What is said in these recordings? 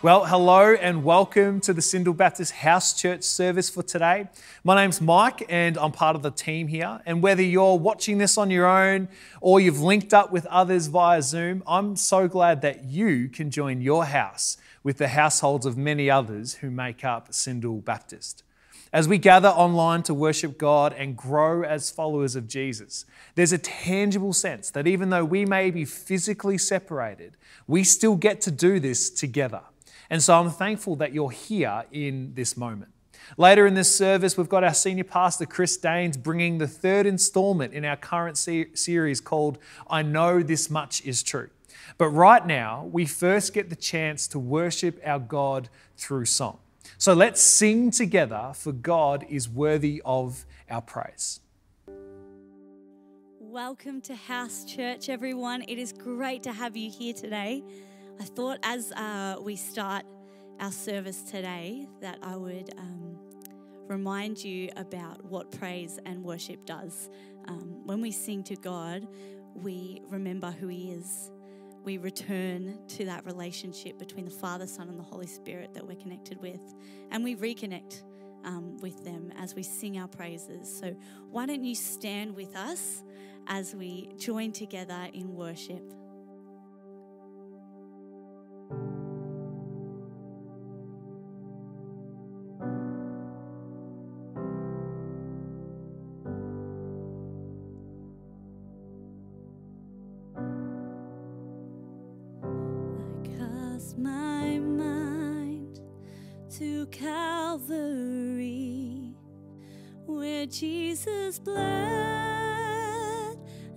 Well, hello and welcome to the Syndal Baptist House Church service for today. My name's Mike and I'm part of the team here. And whether you're watching this on your own or you've linked up with others via Zoom, I'm so glad that you can join your house with the households of many others who make up Syndal Baptist. As we gather online to worship God and grow as followers of Jesus, there's a tangible sense that even though we may be physically separated, we still get to do this together. And so I'm thankful that you're here in this moment. Later in this service, we've got our senior pastor, Chris Danes, bringing the third installment in our current series called I Know This Much Is True. But right now, we first get the chance to worship our God through song. So let's sing together, for God is worthy of our praise. Welcome to House Church, everyone. It is great to have you here today. I thought as we start our service today that I would remind you about what praise and worship does. When we sing to God, we remember who He is. We return to that relationship between the Father, Son, and the Holy Spirit that we're connected with, and we reconnect with them as we sing our praises. So why don't you stand with us as we join together in worship? Jesus bled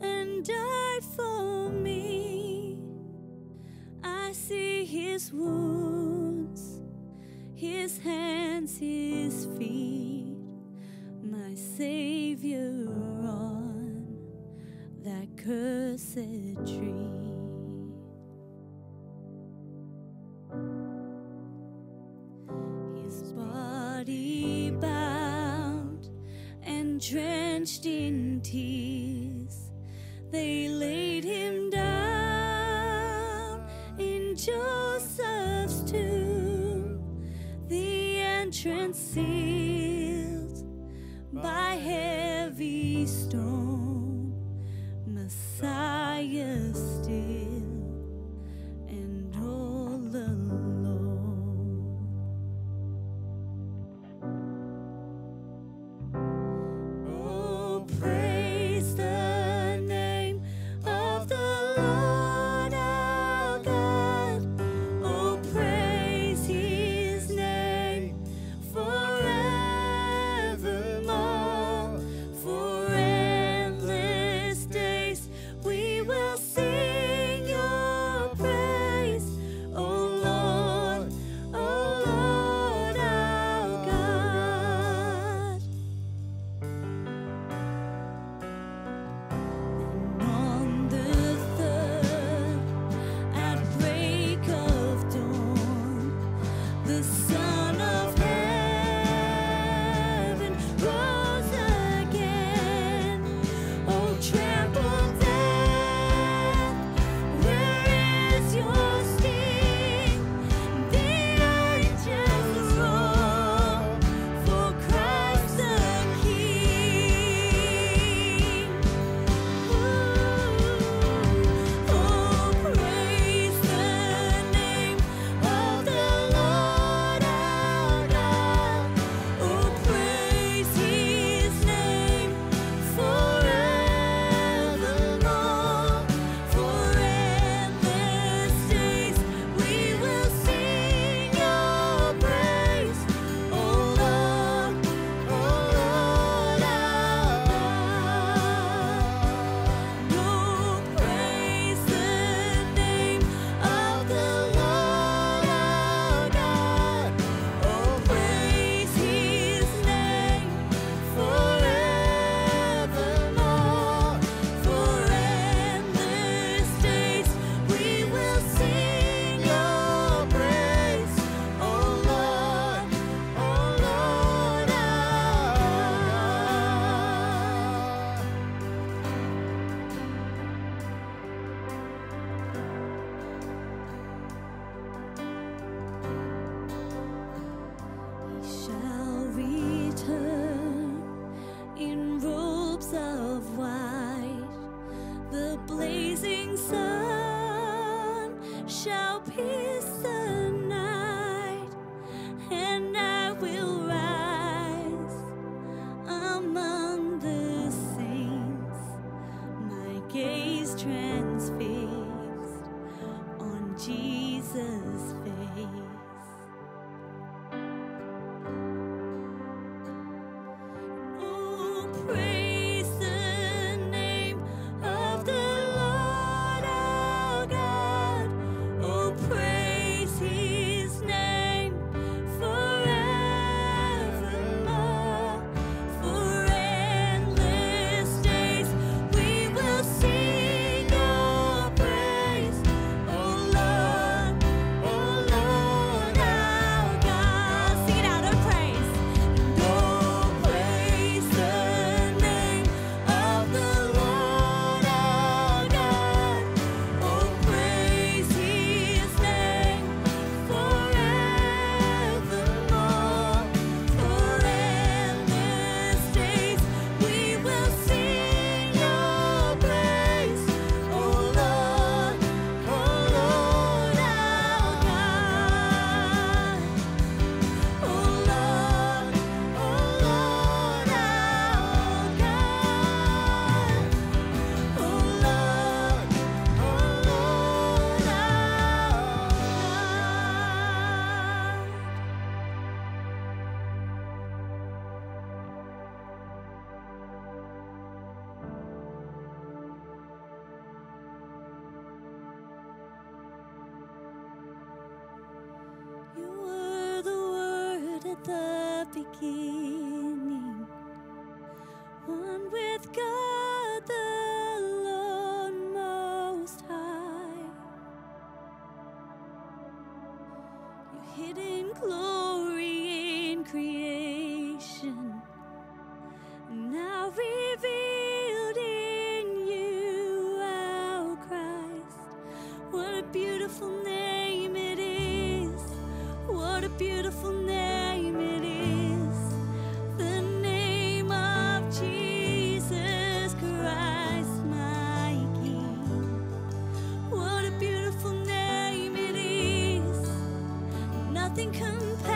and died for me. I see His wounds, His hands, His feet, my Savior on that cursed tree. Drenched in tears, they laid Him down in Joseph's tomb, the entrance sealed by heavy stone, Messiah still. sun shall pierce the night, and I will rise among the saints, my gaze transfixed on Jesus' face. Oh, praise. Nothing compares.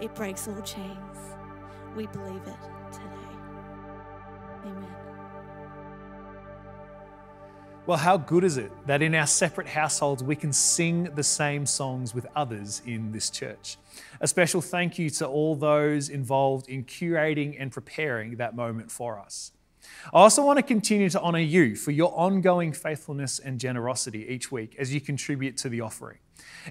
It breaks all chains. We believe it today. Amen. Well, how good is it that in our separate households we can sing the same songs with others in this church? A special thank you to all those involved in curating and preparing that moment for us. I also want to continue to honour you for your ongoing faithfulness and generosity each week as you contribute to the offering,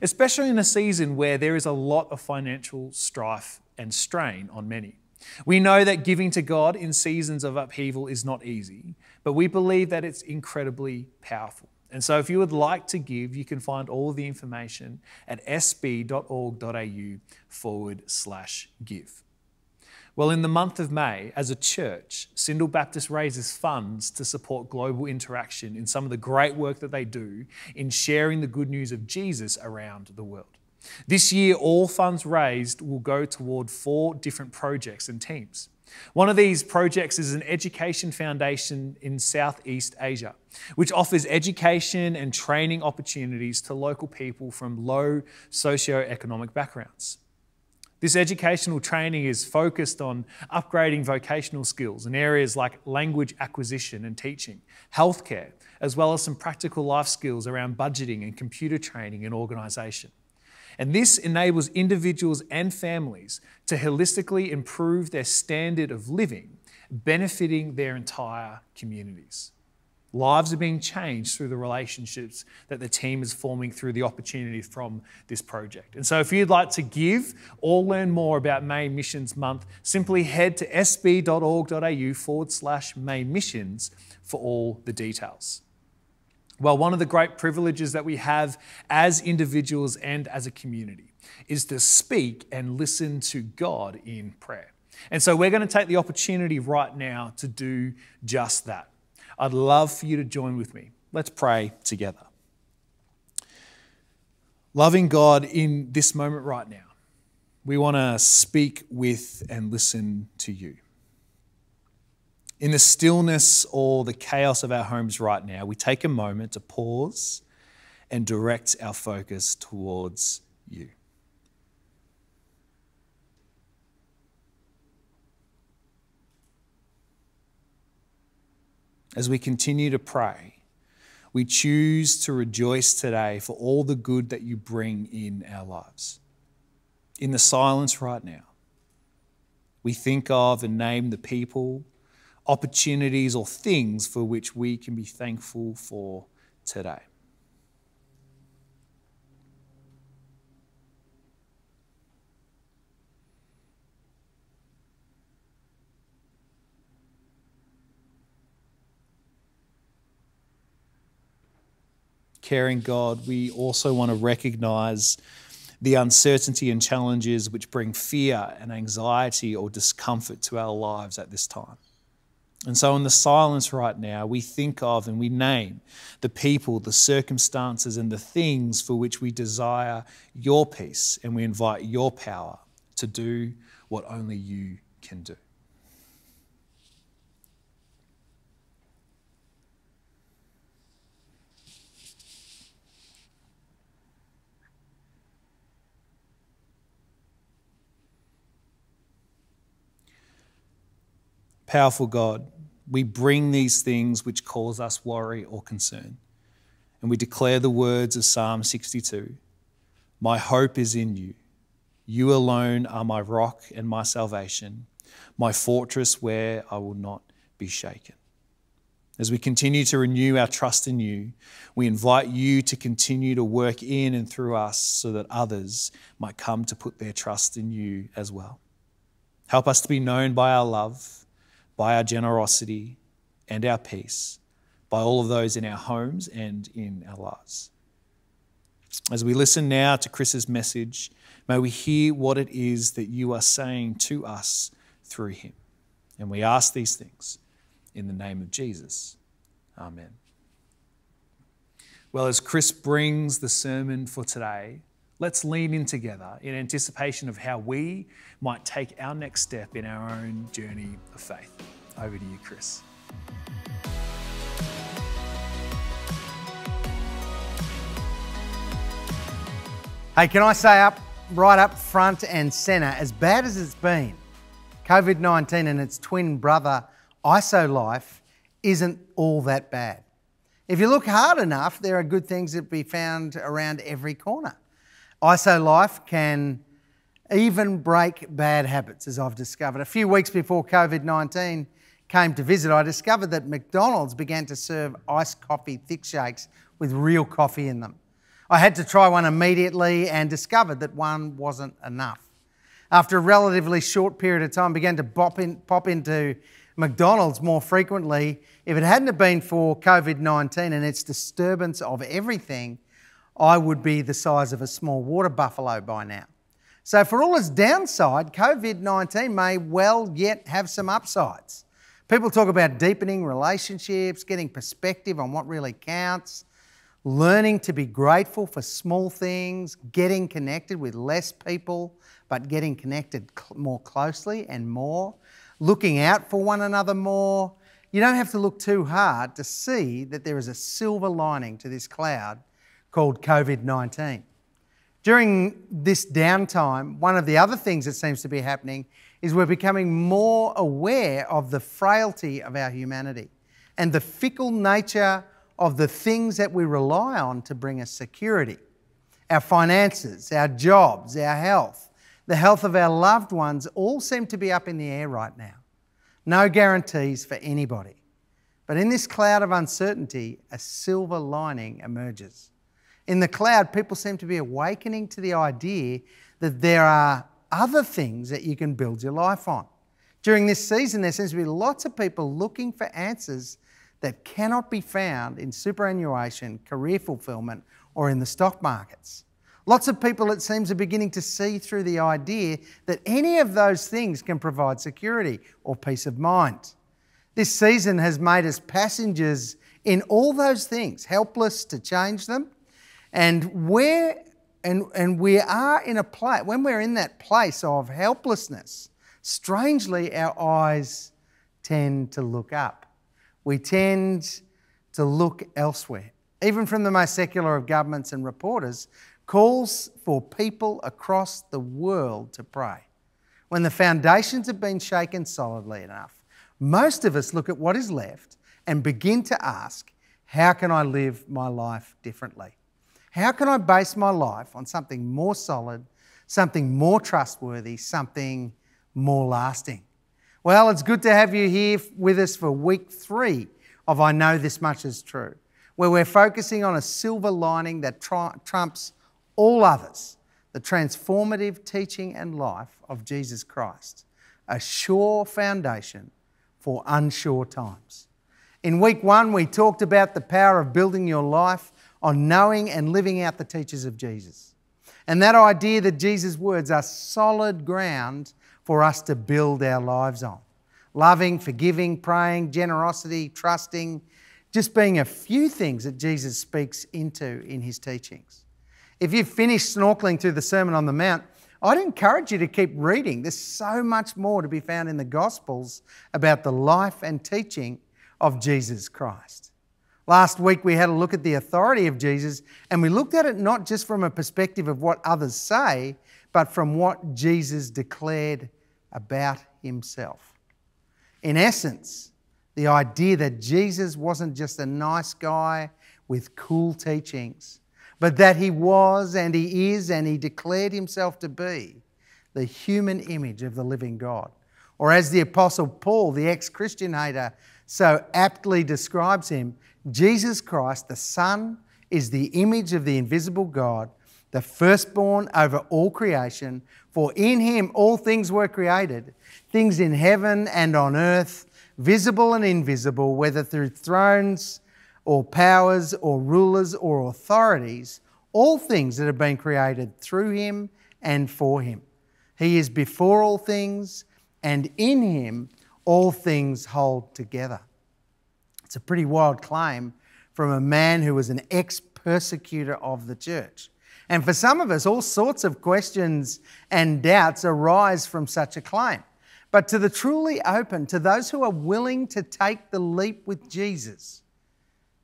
especially in a season where there is a lot of financial strife and strain on many. We know that giving to God in seasons of upheaval is not easy, but we believe that it's incredibly powerful. And so if you would like to give, you can find all of the information at sb.org.au/give. Well, in the month of May, as a church, Syndal Baptist raises funds to support Global Interaction in some of the great work that they do in sharing the good news of Jesus around the world. This year, all funds raised will go toward 4 different projects and teams. One of these projects is an education foundation in Southeast Asia, which offers education and training opportunities to local people from low socioeconomic backgrounds. This educational training is focused on upgrading vocational skills in areas like language acquisition and teaching, healthcare, as well as some practical life skills around budgeting and computer training and organisation. And this enables individuals and families to holistically improve their standard of living, benefiting their entire communities. Lives are being changed through the relationships that the team is forming through the opportunities from this project. And so if you'd like to give or learn more about May Missions Month, simply head to sb.org.au/May Missions for all the details. Well, one of the great privileges that we have as individuals and as a community is to speak and listen to God in prayer. And so we're going to take the opportunity right now to do just that. I'd love for you to join with me. Let's pray together. Loving God, in this moment right now, we want to speak with and listen to you. In the stillness or the chaos of our homes right now, we take a moment to pause and direct our focus towards you. As we continue to pray, we choose to rejoice today for all the good that you bring in our lives. In the silence right now, we think of and name the people, opportunities or things for which we can be thankful for today. Caring God, we also want to recognize the uncertainty and challenges which bring fear and anxiety or discomfort to our lives at this time. And so in the silence right now, we think of and we name the people, the circumstances and the things for which we desire your peace, and we invite your power to do what only you can do. Powerful God, we bring these things which cause us worry or concern, and we declare the words of Psalm 62, "My hope is in you. You alone are my rock and my salvation, my fortress where I will not be shaken." As we continue to renew our trust in you, we invite you to continue to work in and through us so that others might come to put their trust in you as well. Help us to be known by our love, by our generosity and our peace, by all of those in our homes and in our lives. As we listen now to Chris's message, may we hear what it is that you are saying to us through him. And we ask these things in the name of Jesus. Amen. Well, as Chris brings the sermon for today, let's lean in together in anticipation of how we might take our next step in our own journey of faith. Over to you, Chris. Hey, can I say up right up front and centre, as bad as it's been, COVID-19 and its twin brother, ISO life, isn't all that bad. If you look hard enough, there are good things that be found around every corner. ISO life can even break bad habits, as I've discovered. A few weeks before COVID-19 came to visit, I discovered that McDonald's began to serve iced coffee thick shakes with real coffee in them. I had to try one immediately and discovered that one wasn't enough. After a relatively short period of time, I began to pop into McDonald's more frequently. If it hadn't been for COVID-19 and its disturbance of everything, I would be the size of a small water buffalo by now. So for all its downside, COVID-19 may well yet have some upsides. People talk about deepening relationships, getting perspective on what really counts, learning to be grateful for small things, getting connected with less people, but getting connected more closely and more, looking out for one another more. You don't have to look too hard to see that there is a silver lining to this cloud called COVID-19. During this downtime, one of the other things that seems to be happening is we're becoming more aware of the frailty of our humanity and the fickle nature of the things that we rely on to bring us security. Our finances, our jobs, our health, the health of our loved ones all seem to be up in the air right now. No guarantees for anybody. But in this cloud of uncertainty, a silver lining emerges. In the cloud, people seem to be awakening to the idea that there are other things that you can build your life on. During this season, there seems to be lots of people looking for answers that cannot be found in superannuation, career fulfillment, or in the stock markets. Lots of people, it seems, are beginning to see through the idea that any of those things can provide security or peace of mind. This season has made us passengers in all those things, helpless to change them. And when we're in that place of helplessness, strangely our eyes tend to look up. We tend to look elsewhere. Even from the most secular of governments and reporters, calls for people across the world to pray. When the foundations have been shaken solidly enough, most of us look at what is left and begin to ask, how can I live my life differently? How can I base my life on something more solid, something more trustworthy, something more lasting? Well, it's good to have you here with us for week 3 of I Know This Much Is True, where we're focusing on a silver lining that trumps all others, the transformative teaching and life of Jesus Christ, a sure foundation for unsure times. In week 1, we talked about the power of building your life on knowing and living out the teachings of Jesus. And that idea that Jesus' words are solid ground for us to build our lives on. Loving, forgiving, praying, generosity, trusting, just being a few things that Jesus speaks into in his teachings. If you've finished snorkeling through the Sermon on the Mount, I'd encourage you to keep reading. There's so much more to be found in the Gospels about the life and teaching of Jesus Christ. Last week, we had a look at the authority of Jesus, and we looked at it not just from a perspective of what others say, but from what Jesus declared about himself. In essence, the idea that Jesus wasn't just a nice guy with cool teachings, but that he was and he is and he declared himself to be the human image of the living God. Or as the Apostle Paul, the ex-Christian hater, so aptly describes him, Jesus Christ, the Son, is the image of the invisible God, the firstborn over all creation, for in him all things were created, things in heaven and on earth, visible and invisible, whether through thrones or powers or rulers or authorities, all things that have been created through him and for him. He is before all things, and in him all things hold together. It's a pretty wild claim from a man who was an ex-persecutor of the church. And for some of us, all sorts of questions and doubts arise from such a claim. But to the truly open, to those who are willing to take the leap with Jesus,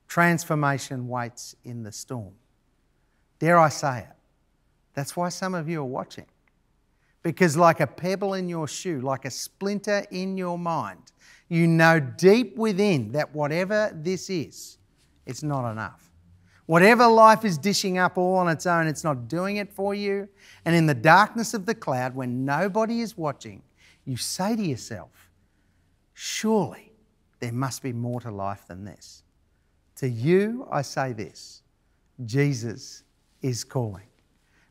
transformation waits in the storm. Dare I say it, That's why some of you are watching. Because like a pebble in your shoe, like a splinter in your mind, you know deep within that whatever this is, it's not enough. Whatever life is dishing up all on its own, it's not doing it for you. And in the darkness of the cloud, when nobody is watching, you say to yourself, surely there must be more to life than this. To you, I say this, Jesus is calling.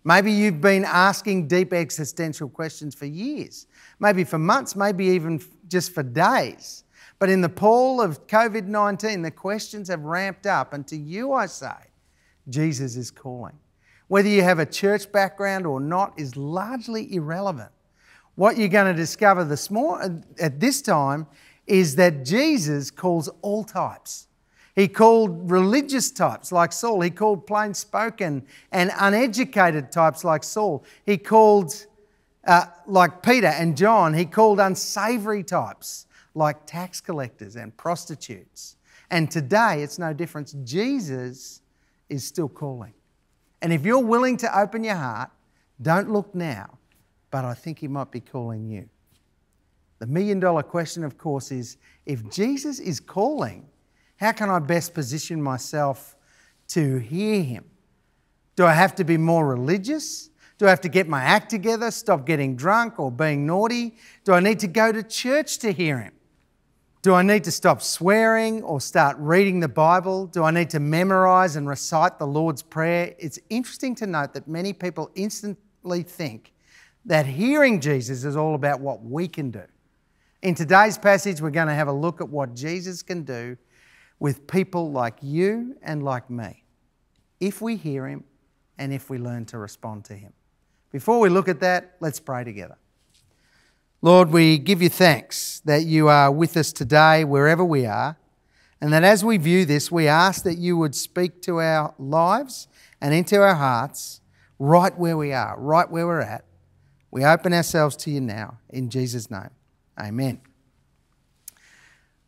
Maybe you've been asking deep existential questions for years, maybe for months, maybe even just for days. But in the pall of COVID-19, the questions have ramped up. And to you, I say, Jesus is calling. Whether you have a church background or not is largely irrelevant. What you're going to discover at this time is that Jesus calls all types. He called religious types like Saul. He called plain-spoken and uneducated types like Saul. He called like Peter and John. He called unsavoury types like tax collectors and prostitutes. And today, it's no difference. Jesus is still calling. And if you're willing to open your heart, don't look now, but I think he might be calling you. The million-dollar question, of course, is if Jesus is calling, how can I best position myself to hear him? Do I have to be more religious? Do I have to get my act together, stop getting drunk or being naughty? Do I need to go to church to hear him? Do I need to stop swearing or start reading the Bible? Do I need to memorise and recite the Lord's Prayer? It's interesting to note that many people instantly think that hearing Jesus is all about what we can do. In today's passage, we're going to have a look at what Jesus can do with people like you and like me, if we hear him and if we learn to respond to him. Before we look at that, let's pray together. Lord, we give you thanks that you are with us today wherever we are, and that as we view this, we ask that you would speak to our lives and into our hearts right where we are, right where we're at. We open ourselves to you now, in Jesus' name. Amen.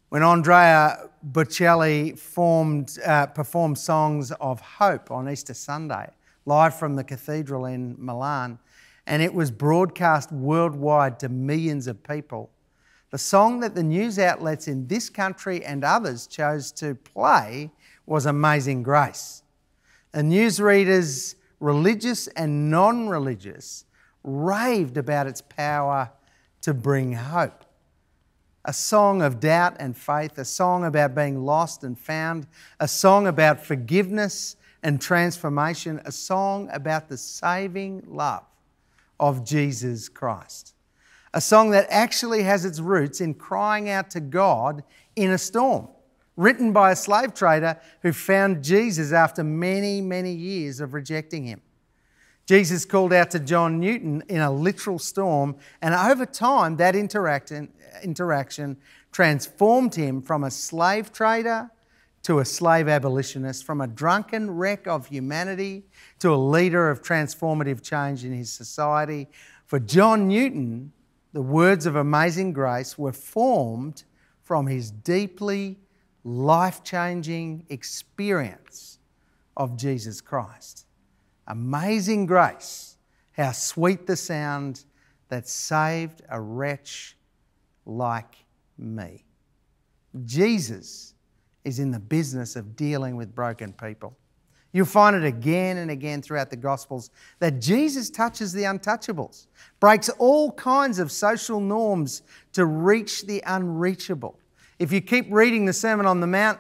When Andrea Bocelli performed Songs of Hope on Easter Sunday, live from the cathedral in Milan, and it was broadcast worldwide to millions of people, the song that the news outlets in this country and others chose to play was Amazing Grace. The newsreaders, religious and non-religious, raved about its power to bring hope. A song of doubt and faith, a song about being lost and found, a song about forgiveness and transformation, a song about the saving love of Jesus Christ. A song that actually has its roots in crying out to God in a storm, written by a slave trader who found Jesus after many, many years of rejecting him. Jesus called out to John Newton in a literal storm, and over time that interaction transformed him from a slave trader to a slave abolitionist, from a drunken wreck of humanity to a leader of transformative change in his society. For John Newton, the words of Amazing Grace were formed from his deeply life-changing experience of Jesus Christ. Amazing grace, how sweet the sound that saved a wretch like me. Jesus is in the business of dealing with broken people. You'll find it again and again throughout the Gospels that Jesus touches the untouchables, breaks all kinds of social norms to reach the unreachable. If you keep reading the Sermon on the Mount,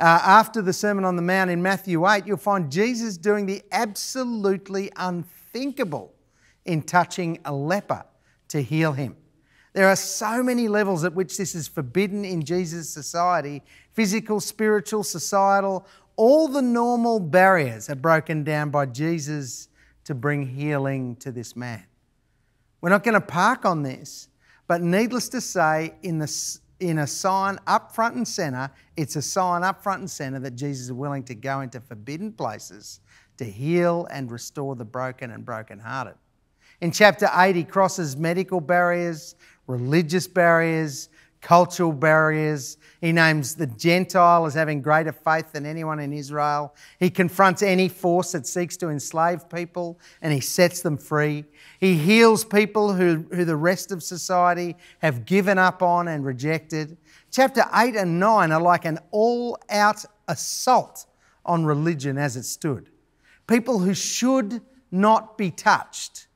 after the Sermon on the Mount in Matthew 8, you'll find Jesus doing the absolutely unthinkable in touching a leper to heal him. There are so many levels at which this is forbidden in Jesus' society. Physical, spiritual, societal, all the normal barriers are broken down by Jesus to bring healing to this man. We're not going to park on this, but needless to say, in a sign up front and centre, it's a sign up front and centre that Jesus is willing to go into forbidden places to heal and restore the broken and brokenhearted. In chapter 8, he crosses medical barriers, religious barriers, cultural barriers. He names the Gentile as having greater faith than anyone in Israel. He confronts any force that seeks to enslave people, and he sets them free. He heals people who the rest of society have given up on and rejected. Chapter 8 and 9 are like an all-out assault on religion as it stood. People who should not be touched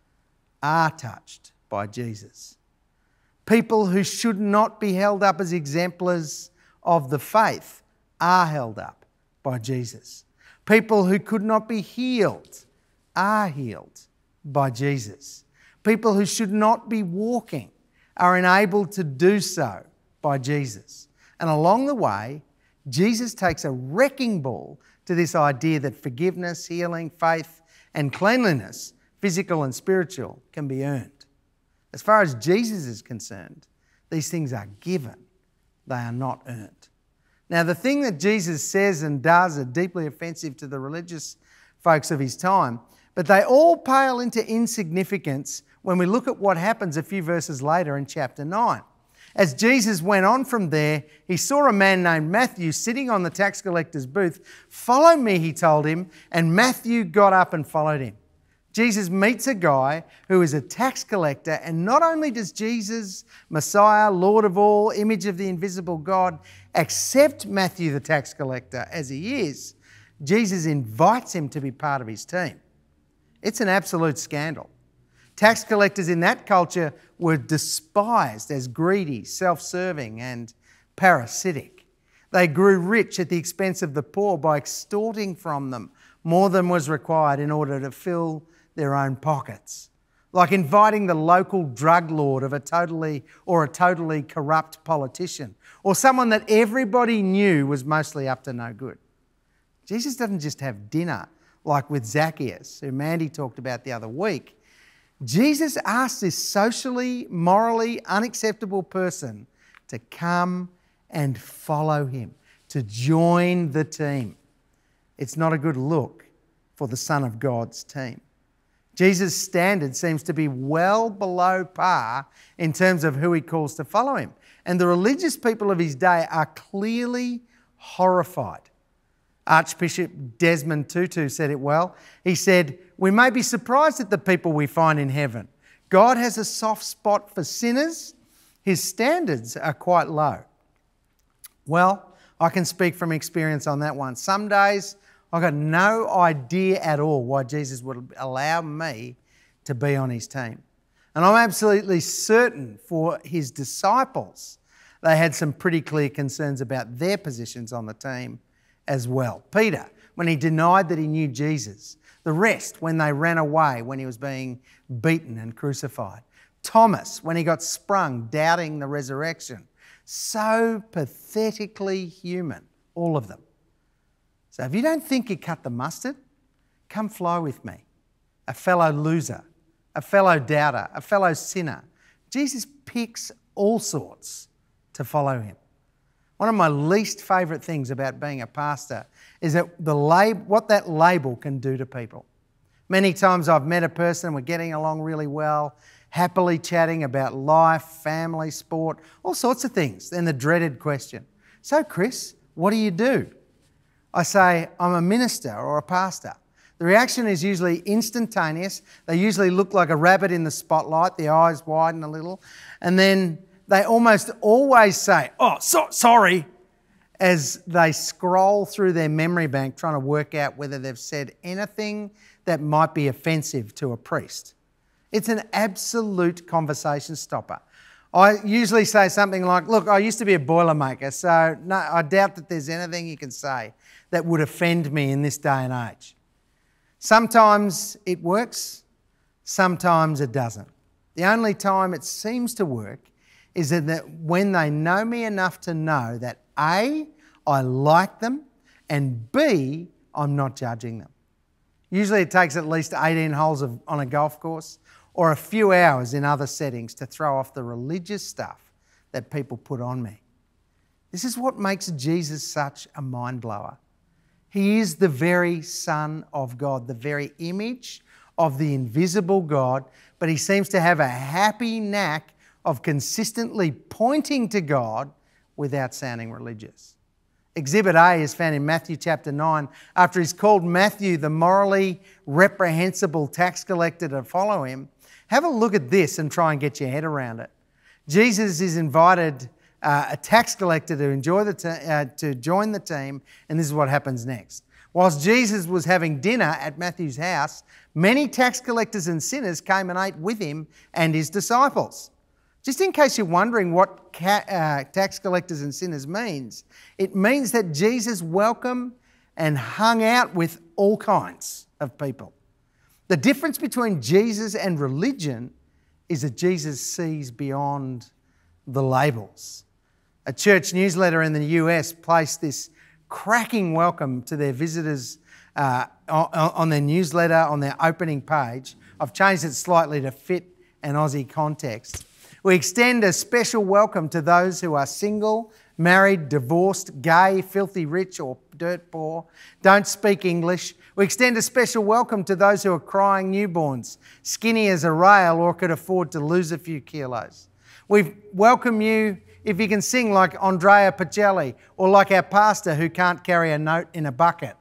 are touched by Jesus. People who should not be held up as exemplars of the faith are held up by Jesus. People who could not be healed are healed by Jesus. People who should not be walking are enabled to do so by Jesus. And along the way, Jesus takes a wrecking ball to this idea that forgiveness, healing, faith, and cleanliness, physical and spiritual, can be earned. As far as Jesus is concerned, these things are given. They are not earned. Now, the thing that Jesus says and does are deeply offensive to the religious folks of his time, but they all pale into insignificance when we look at what happens a few verses later in chapter 9. As Jesus went on from there, he saw a man named Matthew sitting on the tax collector's booth. "Follow me," he told him, and Matthew got up and followed him. Jesus meets a guy who is a tax collector, and not only does Jesus, Messiah, Lord of all, image of the invisible God, accept Matthew the tax collector as he is, Jesus invites him to be part of his team. It's an absolute scandal. Tax collectors in that culture were despised as greedy, self-serving, and parasitic. They grew rich at the expense of the poor by extorting from them more than was required in order to fill their own pockets, like inviting the local drug lord of a totally corrupt politician, or someone that everybody knew was mostly up to no good. Jesus doesn't just have dinner like with Zacchaeus, who Mandy talked about the other week. Jesus asks this socially, morally unacceptable person to come and follow him, to join the team. It's not a good look for the Son of God's team. Jesus' standard seems to be well below par in terms of who he calls to follow him. And the religious people of his day are clearly horrified. Archbishop Desmond Tutu said it well. He said, "We may be surprised at the people we find in heaven. God has a soft spot for sinners. His standards are quite low." Well, I can speak from experience on that one. Some days I got no idea at all why Jesus would allow me to be on his team. And I'm absolutely certain for his disciples, they had some pretty clear concerns about their positions on the team as well. Peter, when he denied that he knew Jesus. The rest, when they ran away when he was being beaten and crucified. Thomas, when he got sprung, doubting the resurrection. So pathetically human, all of them. So if you don't think you cut the mustard, come fly with me. A fellow loser, a fellow doubter, a fellow sinner. Jesus picks all sorts to follow him. One of my least favourite things about being a pastor is that what that label can do to people. Many times I've met a person and we're getting along really well, happily chatting about life, family, sport, all sorts of things. Then the dreaded question, "So Chris, what do you do?" I say, "I'm a minister or a pastor." The reaction is usually instantaneous. They usually look like a rabbit in the spotlight, the eyes widen a little, and then they almost always say, "Oh, sorry, as they scroll through their memory bank trying to work out whether they've said anything that might be offensive to a priest. It's an absolute conversation stopper. I usually say something like, "Look, I used to be a boilermaker, so no, I doubt that there's anything you can say that would offend me in this day and age." Sometimes it works, sometimes it doesn't. The only time it seems to work is that when they know me enough to know that A, I like them, and B, I'm not judging them. Usually it takes at least 18 holes on a golf course or a few hours in other settings to throw off the religious stuff that people put on me. This is what makes Jesus such a mind blower. He is the very Son of God, the very image of the invisible God, but he seems to have a happy knack of consistently pointing to God without sounding religious. Exhibit A is found in Matthew chapter 9. After he's called Matthew, the morally reprehensible tax collector, to follow him, have a look at this and try and get your head around it. Jesus is invited a tax collector to join the team, and this is what happens next. Whilst Jesus was having dinner at Matthew's house, many tax collectors and sinners came and ate with him and his disciples. Just in case you're wondering what tax collectors and sinners means, it means that Jesus welcomed and hung out with all kinds of people. The difference between Jesus and religion is that Jesus sees beyond the labels. A church newsletter in the US placed this cracking welcome to their visitors on their newsletter, on their opening page. I've changed it slightly to fit an Aussie context. We extend a special welcome to those who are single, married, divorced, gay, filthy rich or dirt poor, don't speak English. We extend a special welcome to those who are crying newborns, skinny as a rail or could afford to lose a few kilos. We welcome you if you can sing like Andrea Bocelli or like our pastor who can't carry a note in a bucket.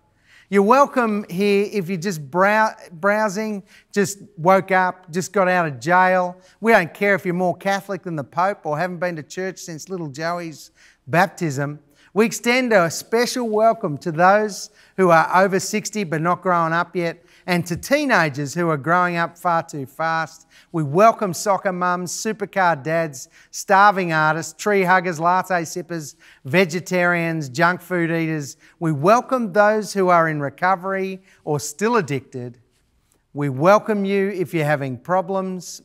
You're welcome here if you're just browsing, just woke up, just got out of jail. We don't care if you're more Catholic than the Pope or haven't been to church since little Joey's baptism. We extend a special welcome to those who are over 60 but not growing up yet, and to teenagers who are growing up far too fast. We welcome soccer mums, supercar dads, starving artists, tree huggers, latte sippers, vegetarians, junk food eaters. We welcome those who are in recovery or still addicted. We welcome you if you're having problems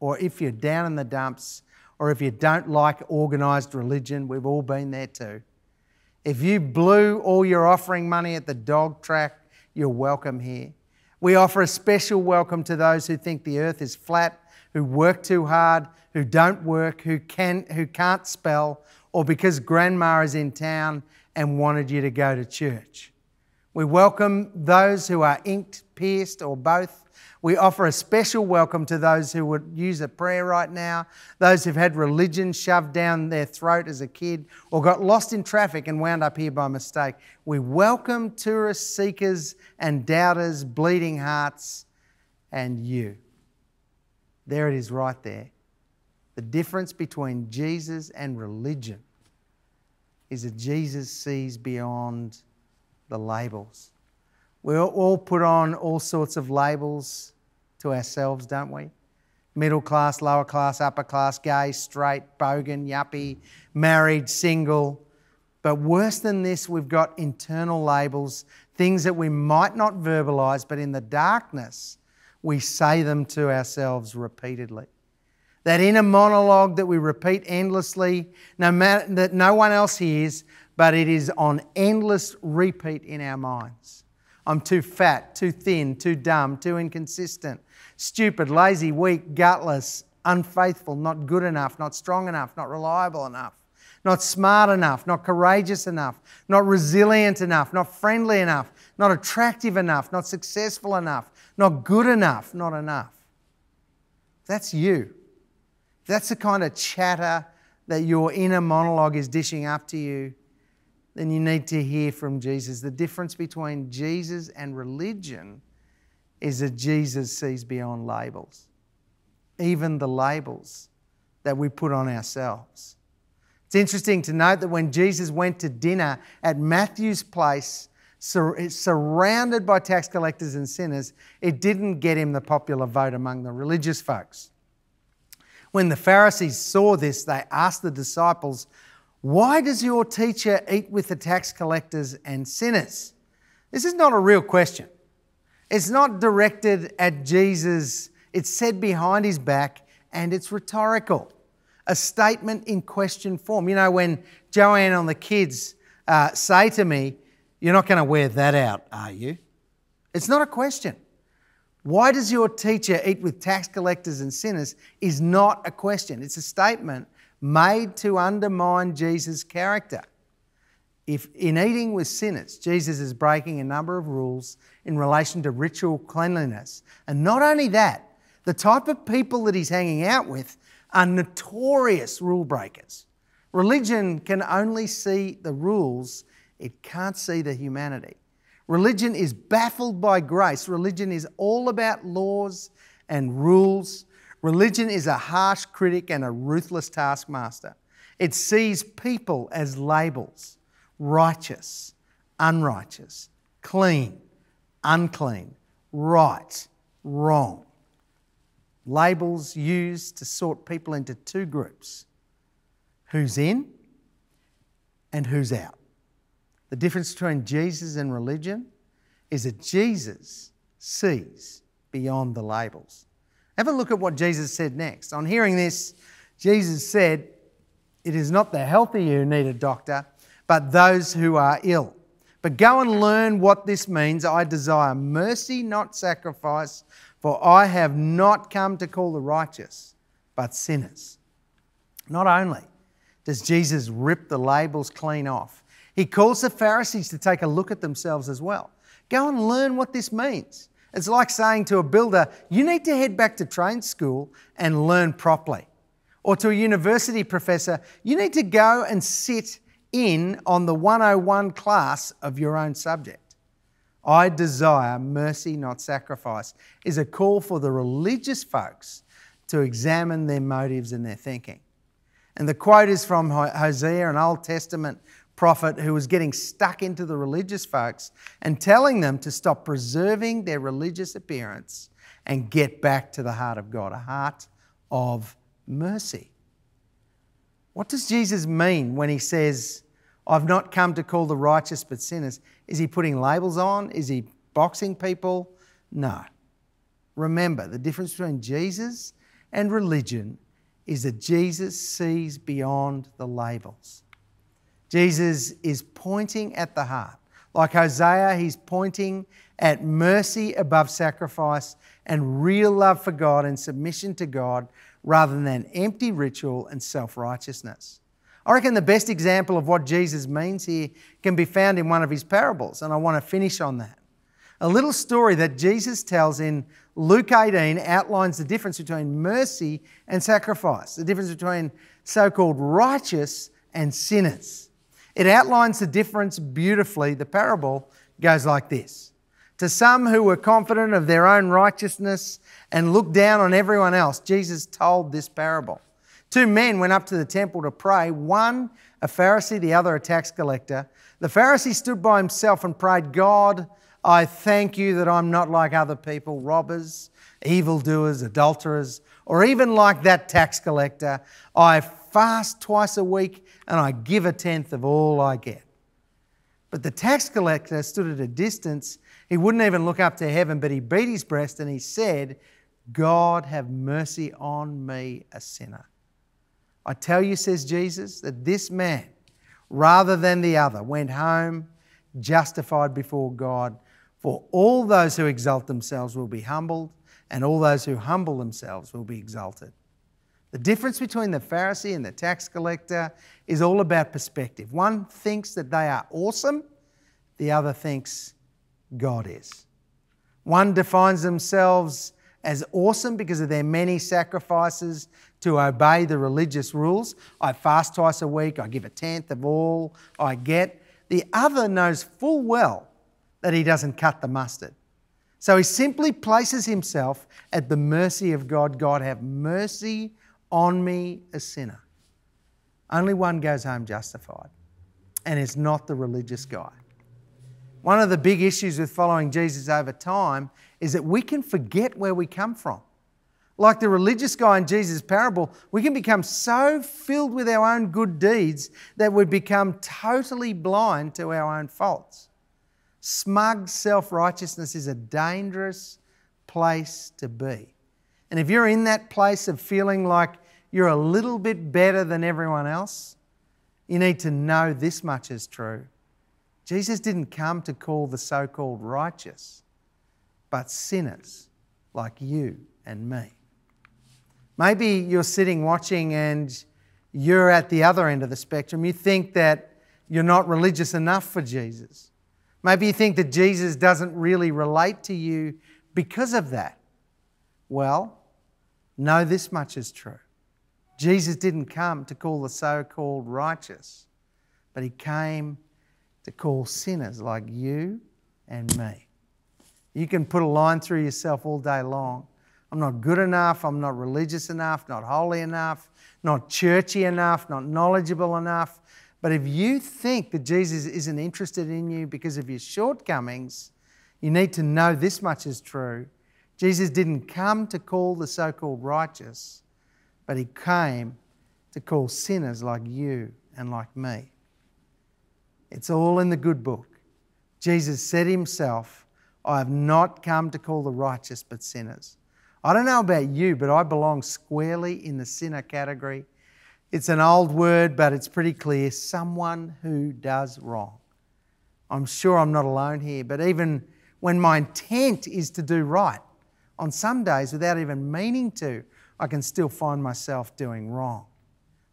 or if you're down in the dumps or if you don't like organised religion. We've all been there too. If you blew all your offering money at the dog track, you're welcome here. We offer a special welcome to those who think the earth is flat, who work too hard, who don't work, who can't spell, or because grandma is in town and wanted you to go to church. We welcome those who are inked, pierced, or both. We offer a special welcome to those who would use a prayer right now, those who've had religion shoved down their throat as a kid or got lost in traffic and wound up here by mistake. We welcome tourists, seekers and doubters, bleeding hearts and you. There it is right there. The difference between Jesus and religion is that Jesus sees beyond the labels. We all put on all sorts of labels to ourselves, don't we? Middle class, lower class, upper class, gay, straight, bogan, yuppie, married, single. But worse than this, we've got internal labels, things that we might not verbalise, but in the darkness, we say them to ourselves repeatedly. That inner monologue that we repeat endlessly, no matter that no one else hears, but it is on endless repeat in our minds. I'm too fat, too thin, too dumb, too inconsistent, stupid, lazy, weak, gutless, unfaithful, not good enough, not strong enough, not reliable enough, not smart enough, not courageous enough, not resilient enough, not friendly enough, not attractive enough, not successful enough, not good enough, not enough. That's you. That's the kind of chatter that your inner monologue is dishing up to you. Then you need to hear from Jesus. The difference between Jesus and religion is that Jesus sees beyond labels, even the labels that we put on ourselves. It's interesting to note that when Jesus went to dinner at Matthew's place, surrounded by tax collectors and sinners, it didn't get him the popular vote among the religious folks. When the Pharisees saw this, they asked the disciples, "Why does your teacher eat with the tax collectors and sinners?" This is not a real question. It's not directed at Jesus. It's said behind his back and it's rhetorical, a statement in question form. You know, when Joanne and the kids say to me, "You're not going to wear that out, are you?" It's not a question. "Why does your teacher eat with tax collectors and sinners?" is not a question. It's a statement made to undermine Jesus' character. If in eating with sinners, Jesus is breaking a number of rules in relation to ritual cleanliness. And not only that, the type of people that he's hanging out with are notorious rule breakers. Religion can only see the rules, it can't see the humanity. Religion is baffled by grace. Religion is all about laws and rules. Religion is a harsh critic and a ruthless taskmaster. It sees people as labels: righteous, unrighteous, clean, unclean, right, wrong. Labels used to sort people into two groups: who's in and who's out. The difference between Jesus and religion is that Jesus sees beyond the labels. Have a look at what Jesus said next. On hearing this, Jesus said, "It is not the healthy who need a doctor, but those who are ill. But go and learn what this means. I desire mercy, not sacrifice, for I have not come to call the righteous, but sinners." Not only does Jesus rip the labels clean off, he calls the Pharisees to take a look at themselves as well. Go and learn what this means. It's like saying to a builder, you need to head back to trade school and learn properly. Or to a university professor, you need to go and sit in on the 101 class of your own subject. I desire mercy, not sacrifice, is a call for the religious folks to examine their motives and their thinking. And the quote is from Hosea, an Old Testament prophet who was getting stuck into the religious folks and telling them to stop preserving their religious appearance and get back to the heart of God, a heart of mercy. What does Jesus mean when he says, I've not come to call the righteous but sinners? Is he putting labels on? Is he boxing people? No. Remember, the difference between Jesus and religion is that Jesus sees beyond the labels. Jesus is pointing at the heart. Like Hosea, he's pointing at mercy above sacrifice and real love for God and submission to God rather than empty ritual and self-righteousness. I reckon the best example of what Jesus means here can be found in one of his parables, and I want to finish on that. A little story that Jesus tells in Luke 18 outlines the difference between mercy and sacrifice, the difference between so-called righteous and sinners. It outlines the difference beautifully. The parable goes like this. To some who were confident of their own righteousness and looked down on everyone else, Jesus told this parable. Two men went up to the temple to pray, one a Pharisee, the other a tax collector. The Pharisee stood by himself and prayed, God, I thank you that I'm not like other people, robbers, evildoers, adulterers, or even like that tax collector. I fast twice a week and I give a tenth of all I get. But the tax collector stood at a distance. He wouldn't even look up to heaven, but he beat his breast and he said, God, have mercy on me, a sinner. I tell you, says Jesus, that this man, rather than the other, went home justified before God. For all those who exalt themselves will be humbled, and all those who humble themselves will be exalted. The difference between the Pharisee and the tax collector is all about perspective. One thinks that they are awesome, the other thinks God is. One defines themselves as awesome because of their many sacrifices to obey the religious rules. I fast twice a week, I give a tenth of all I get. The other knows full well that he doesn't cut the mustard. So he simply places himself at the mercy of God. God, have mercy on me, a sinner. Only one goes home justified, and it's not the religious guy. One of the big issues with following Jesus over time is that we can forget where we come from. Like the religious guy in Jesus' parable, we can become so filled with our own good deeds that we become totally blind to our own faults. Smug self-righteousness is a dangerous place to be. And if you're in that place of feeling like you're a little bit better than everyone else, you need to know this much is true. Jesus didn't come to call the so-called righteous, but sinners like you and me. Maybe you're sitting watching and you're at the other end of the spectrum. You think that you're not religious enough for Jesus. Maybe you think that Jesus doesn't really relate to you because of that. Well, know this much is true. Jesus didn't come to call the so-called righteous, but he came to call sinners like you and me. You can put a line through yourself all day long. I'm not good enough, I'm not religious enough, not holy enough, not churchy enough, not knowledgeable enough. But if you think that Jesus isn't interested in you because of your shortcomings, you need to know this much is true. Jesus didn't come to call the so-called righteous, but he came to call sinners like you and like me. It's all in the good book. Jesus said himself, I have not come to call the righteous but sinners. I don't know about you, but I belong squarely in the sinner category. It's an old word, but it's pretty clear. Someone who does wrong. I'm sure I'm not alone here, but even when my intent is to do right, on some days without even meaning to, I can still find myself doing wrong.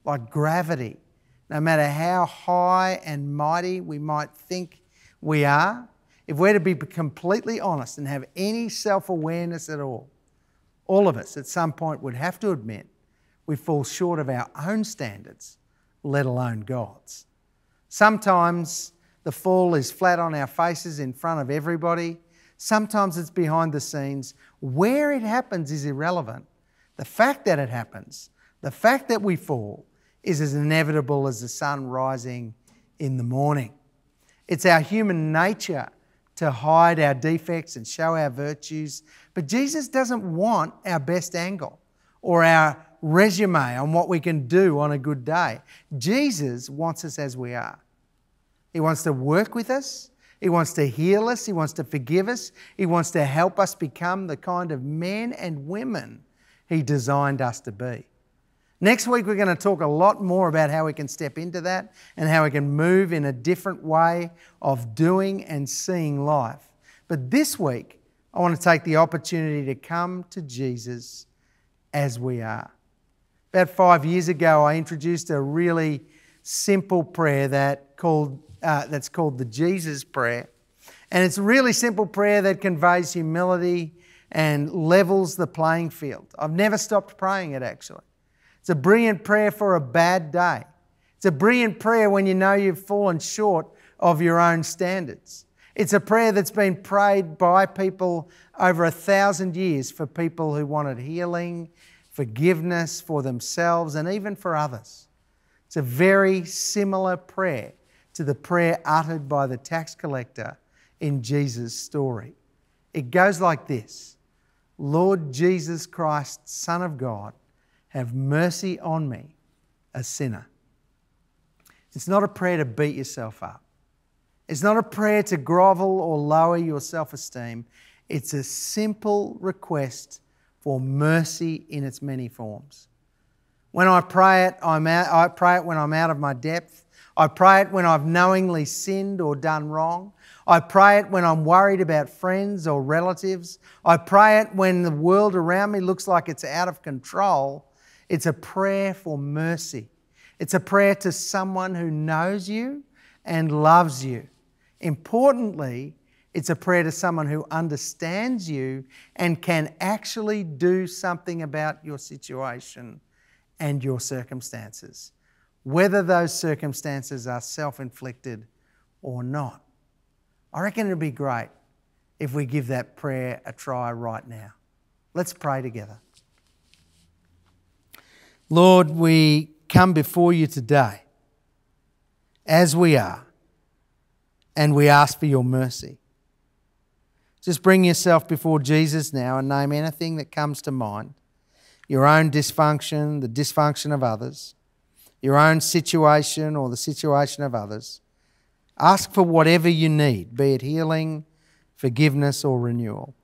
Like gravity, no matter how high and mighty we might think we are, if we're to be completely honest and have any self-awareness at all of us at some point would have to admit we fall short of our own standards, let alone God's. Sometimes the fall is flat on our faces in front of everybody. Sometimes it's behind the scenes. Where it happens is irrelevant. The fact that it happens, the fact that we fall, is as inevitable as the sun rising in the morning. It's our human nature to hide our defects and show our virtues. But Jesus doesn't want our best angle or our resume on what we can do on a good day. Jesus wants us as we are. He wants to work with us. He wants to heal us. He wants to forgive us. He wants to help us become the kind of men and women he designed us to be. Next week, we're going to talk a lot more about how we can step into that and how we can move in a different way of doing and seeing life. But this week, I want to take the opportunity to come to Jesus as we are. About 5 years ago, I introduced a really simple prayer that's called the Jesus Prayer. And it's a really simple prayer that conveys humility and levels the playing field. I've never stopped praying it, actually. It's a brilliant prayer for a bad day. It's a brilliant prayer when you know you've fallen short of your own standards. It's a prayer that's been prayed by people over 1,000 years for people who wanted healing, forgiveness for themselves, and even for others. It's a very similar prayer to the prayer uttered by the tax collector in Jesus' story. It goes like this: Lord Jesus Christ, Son of God, have mercy on me, a sinner. It's not a prayer to beat yourself up. It's not a prayer to grovel or lower your self-esteem. It's a simple request for mercy in its many forms. When I pray it, I pray it when I'm out of my depth. I pray it when I've knowingly sinned or done wrong. I pray it when I'm worried about friends or relatives. I pray it when the world around me looks like it's out of control. It's a prayer for mercy. It's a prayer to someone who knows you and loves you. Importantly, it's a prayer to someone who understands you and can actually do something about your situation and your circumstances, whether those circumstances are self-inflicted or not. I reckon it'd be great if we give that prayer a try right now. Let's pray together. Lord, we come before you today as we are, and we ask for your mercy. Just bring yourself before Jesus now and name anything that comes to mind, your own dysfunction, the dysfunction of others, your own situation or the situation of others. Ask for whatever you need, be it healing, forgiveness or renewal.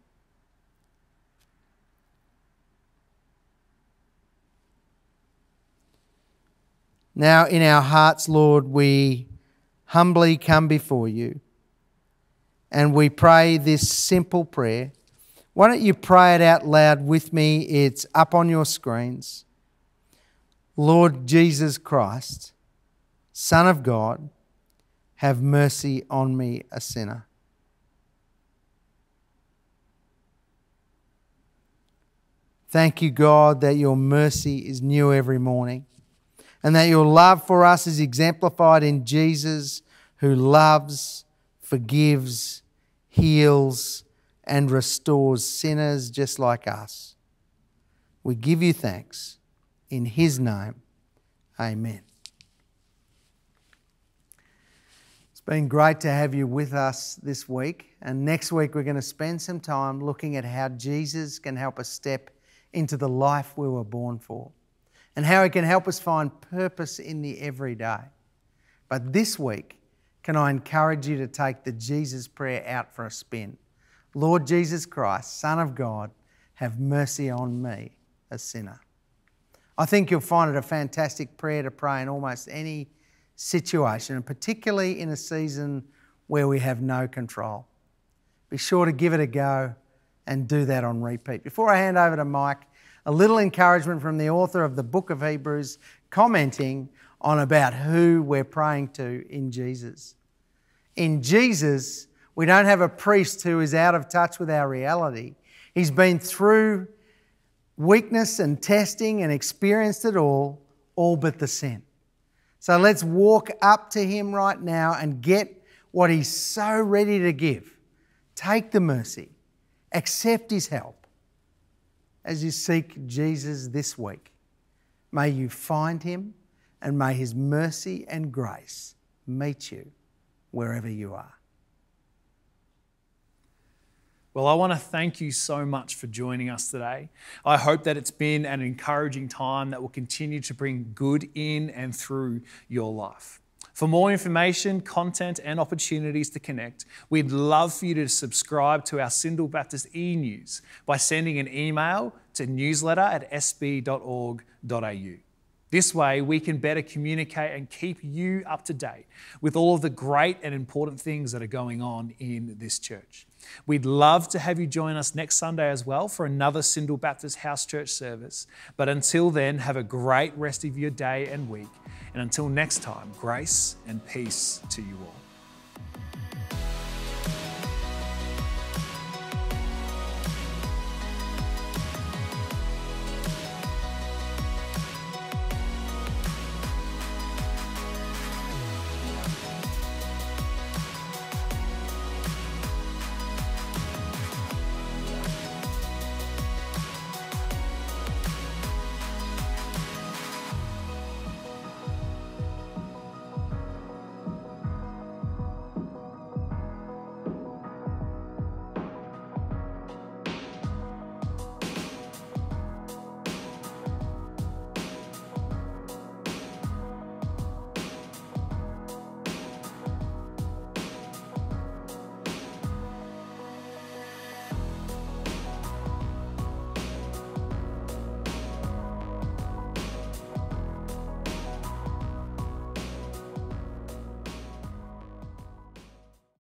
Now in our hearts, Lord, we humbly come before you and we pray this simple prayer. Why don't you pray it out loud with me? It's up on your screens. Lord Jesus Christ, Son of God, have mercy on me, a sinner. Thank you, God, that your mercy is new every morning and that your love for us is exemplified in Jesus, who loves, forgives, heals, and restores sinners just like us. We give you thanks. In his name, amen. It's been great to have you with us this week. And next week, we're going to spend some time looking at how Jesus can help us step into the life we were born for and how he can help us find purpose in the everyday. But this week, can I encourage you to take the Jesus Prayer out for a spin? Lord Jesus Christ, Son of God, have mercy on me, a sinner. I think you'll find it a fantastic prayer to pray in almost any situation, and particularly in a season where we have no control. Be sure to give it a go and do that on repeat. Before I hand over to Mike, a little encouragement from the author of the book of Hebrews commenting on about who we're praying to in Jesus. In Jesus, we don't have a priest who is out of touch with our reality. He's been through weakness and testing and experienced it all but the sin. So let's walk up to him right now and get what he's so ready to give. Take the mercy. Accept his help. As you seek Jesus this week, may you find him and may his mercy and grace meet you wherever you are. Well, I want to thank you so much for joining us today. I hope that it's been an encouraging time that will continue to bring good in and through your life. For more information, content and opportunities to connect, we'd love for you to subscribe to our Syndal Baptist e-news by sending an email to newsletter@sb.org.au. This way, we can better communicate and keep you up to date with all of the great and important things that are going on in this church. We'd love to have you join us next Sunday as well for another Syndal Baptist House Church service. But until then, have a great rest of your day and week. And until next time, grace and peace to you all.